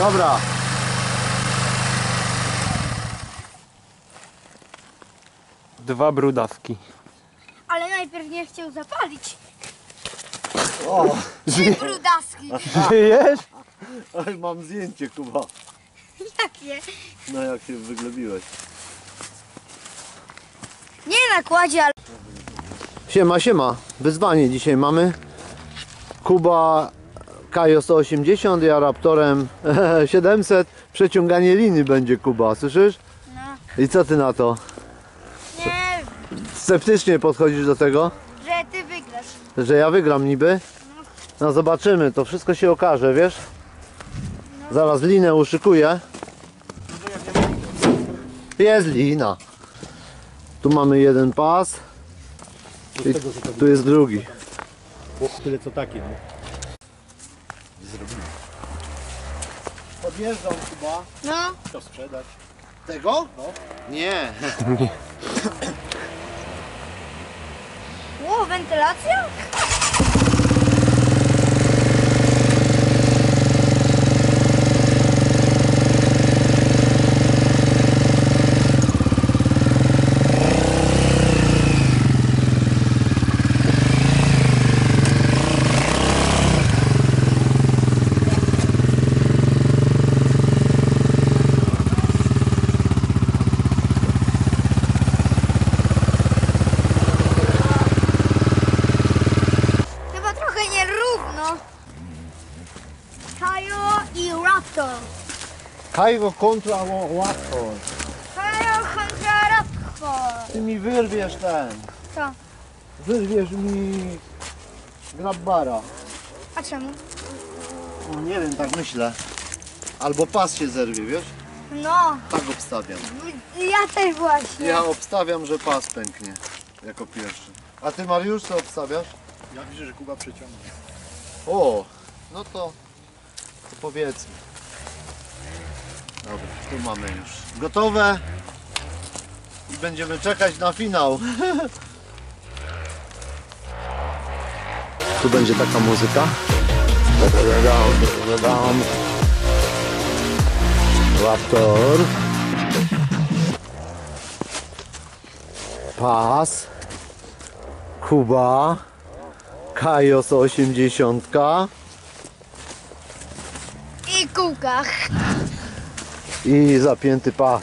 Dobra. Dwa brudawki. Ale najpierw nie chciał zapalić. O! Trzy brudaski. Żyjesz? Oj, mam zdjęcie, Kuba. Jakie? No jak się wyglebiłeś. Nie na kładzie, ale... Siema, siema. Wyzwanie dzisiaj mamy. Kuba KAYO 180, ja Raptorem 700. Przeciąganie liny będzie, Kuba, słyszysz? No. I co ty na to? Nie. Sceptycznie podchodzisz do tego? Że ty wygrasz. Że ja wygram niby? No. No zobaczymy, to wszystko się okaże, wiesz? No. Zaraz linę uszykuję. Jest lina. Tu mamy jeden pas. I tu jest drugi. Tyle co takie. Zrobimy. Podjeżdżam chyba. No. To sprzedać. Tego? No. Nie. Ło, wentylacja? KAYO i Raptor. KAYO kontra Raptor. KAYO kontra Raptor. Ty mi wyrwiesz ten. Co? Wyrwiesz mi grabbara. A czemu? No nie wiem, tak myślę. Albo pas się zerwie, wiesz? No. Tak obstawiam. Ja też właśnie. Ja obstawiam, że pas pęknie jako pierwszy. A ty, Mariusz, co obstawiasz? Ja myślę, że Kuba przeciągnie. O, no to... powiedzmy. Dobra, tu mamy już gotowe i będziemy czekać na finał. Tu będzie taka muzyka. Raptor. Pas. Kuba. KAYO 180. Kółkach. I zapięty pas.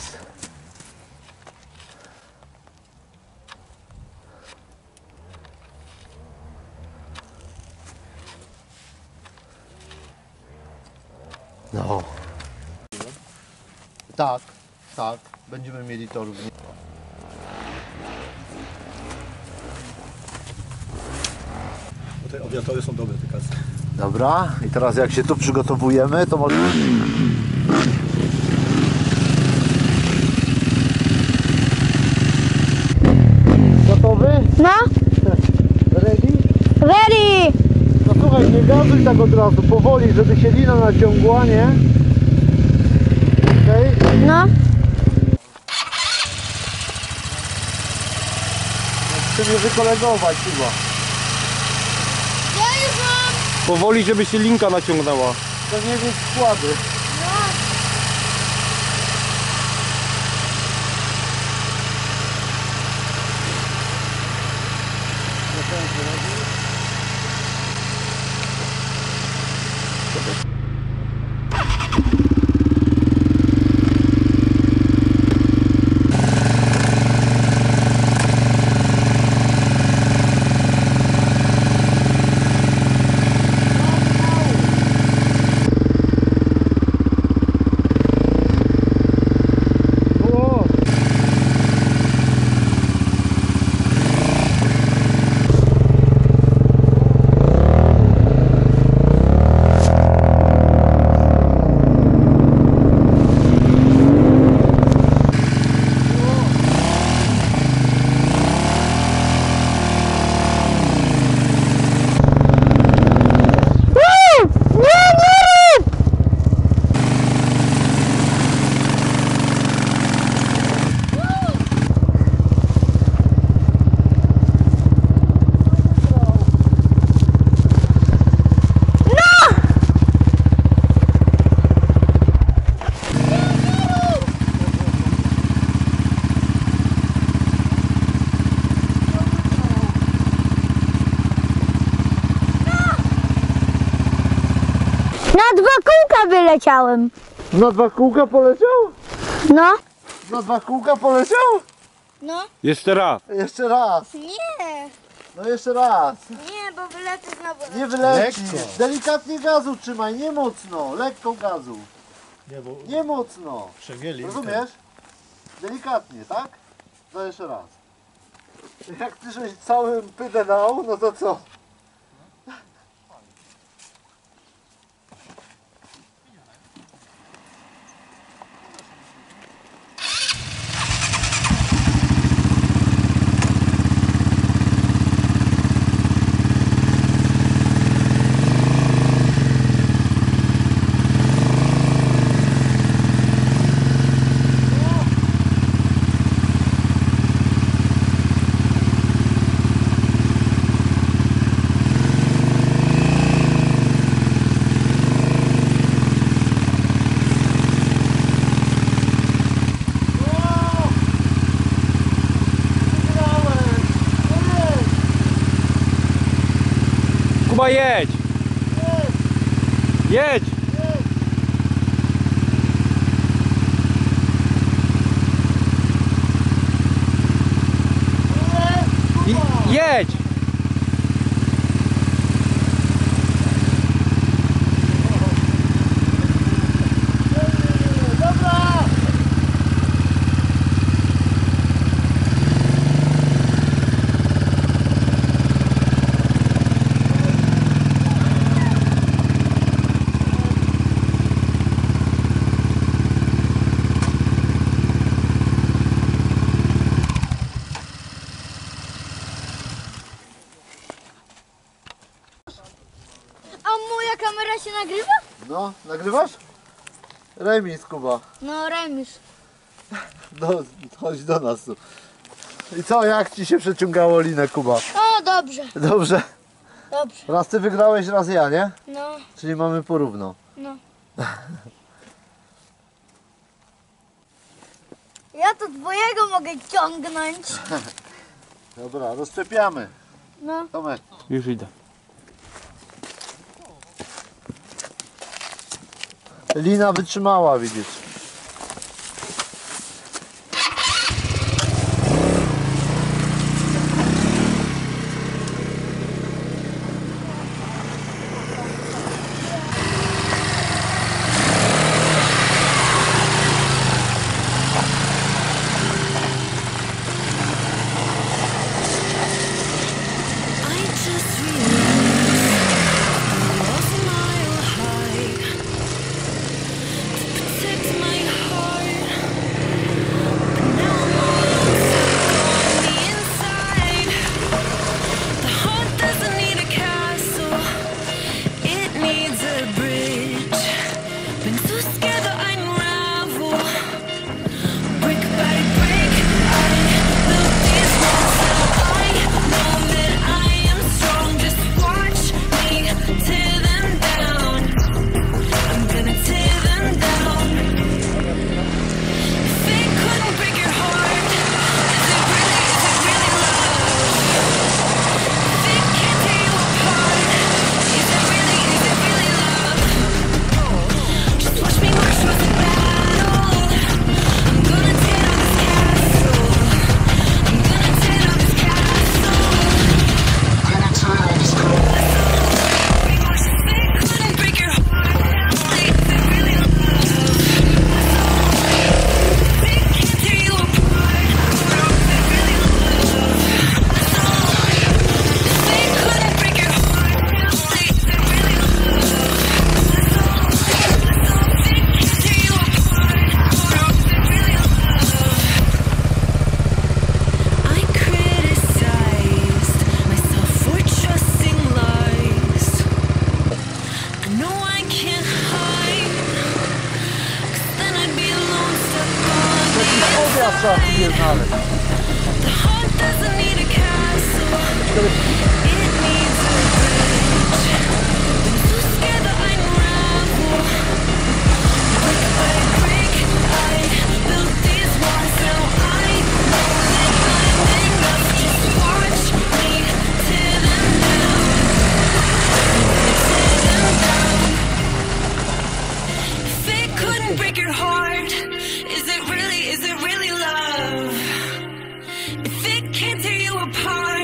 No. Tak, tak. Będziemy mieli to również. Te owiatory są dobre, te kasy. Dobra, i teraz jak się tu przygotowujemy, to może... Gotowy? No. Ready? Ready! No słuchaj, nie gazuj tak od razu, powoli, żeby się lina naciągła, nie? Okej? Okay. No. Chcę mnie wykolegować chyba. Powoli, żeby się linka naciągnęła. To nie jest składy. No. Na dwa kółka wyleciałem. Na dwa kółka poleciał? No. Na dwa kółka poleciał? No. Jeszcze raz. Jeszcze raz. Nie. No jeszcze raz. Nie, bo wylecę znowu. Nie wyleci. Lekko. Delikatnie gazu trzymaj, nie mocno. Lekko gazu. Nie, bo... nie mocno. Przegieli. Rozumiesz? Delikatnie, tak? No jeszcze raz. Jak ty żeś całym pydę dał, no to co? Kuba, jedź! Jedź! Jedź! Kamera się nagrywa? No, nagrywasz? Remis, Kuba. No, remis. No, chodź do nas tu. I co, jak ci się przeciągało linę, Kuba? O, dobrze. Dobrze? Dobrze. Raz ty wygrałeś, raz ja, nie? No. Czyli mamy porówno. No. Ja to twojego mogę ciągnąć. Dobra, rozczepiamy. No. Tomek. Już idę. Lina wytrzymała, widzisz. if it can't tear you apart.